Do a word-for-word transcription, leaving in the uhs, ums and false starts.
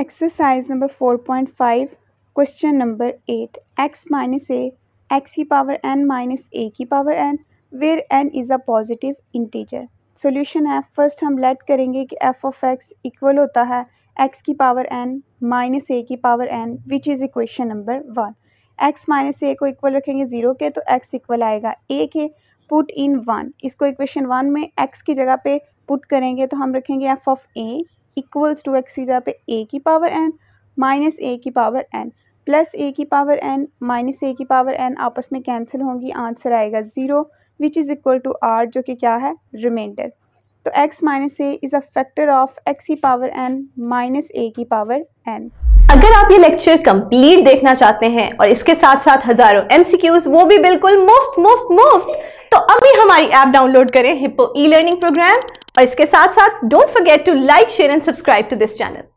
Exercise number four point five, question number eight. X minus a, x की power n minus a की power n, where n is a positive integer. Solution है, first हम let करेंगे कि F of x equal होता है x की power n minus a की power n, which is equation number one. X minus a को इक्वल रखेंगे ज़ीरो के, तो एक्स इक्वल आएगा ए के, पुट इन वन। इसको इक्वेशन वन में एक्स की जगह पे पुट करेंगे तो हम रखेंगे f of a equals to x की जगह पे ए की पावर एन माइनस ए की पावर एन प्लस ए की पावर एन माइनस ए की पावर एन, आपस में कैंसिल होंगी, आंसर आएगा zero which is equal to r, जो कि क्या है रिमाइंडर। तो x minus a is a factor of x की पावर एन माइनस ए की पावर एन। अगर आप ये लेक्चर कंप्लीट देखना चाहते हैं और इसके साथ साथ हजारों एमसीक्यूज, वो भी बिल्कुल मुफ्त मुफ्त मुफ्त, तो अभी हमारी ऐप डाउनलोड करें, हिप्पो ई लर्निंग प्रोग्राम, और इसके साथ साथ don't forget to like share and subscribe to this channel.